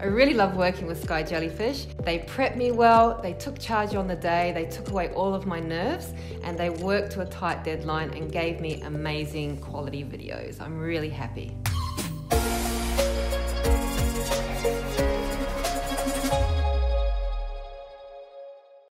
I really love working with Sky Jellyfish. They prepped me well, they took charge on the day, they took away all of my nerves, and they worked to a tight deadline and gave me amazing quality videos. I'm really happy.